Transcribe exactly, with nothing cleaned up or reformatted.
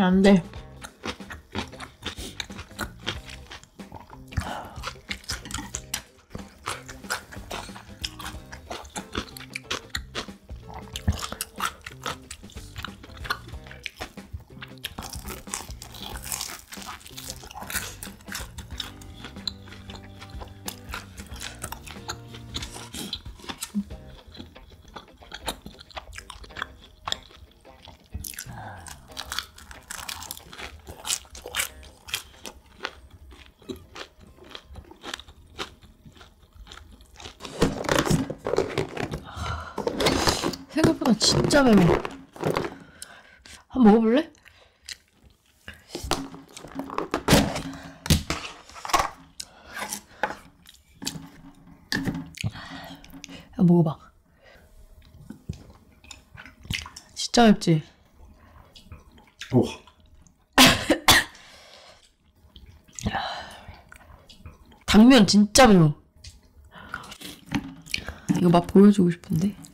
안 돼. 생각보다 진짜 매워. 한번 먹어볼래? 한번 먹어봐. 진짜 맵지? 오. 당면 진짜 매워. 이거 맛 보여주고 싶은데.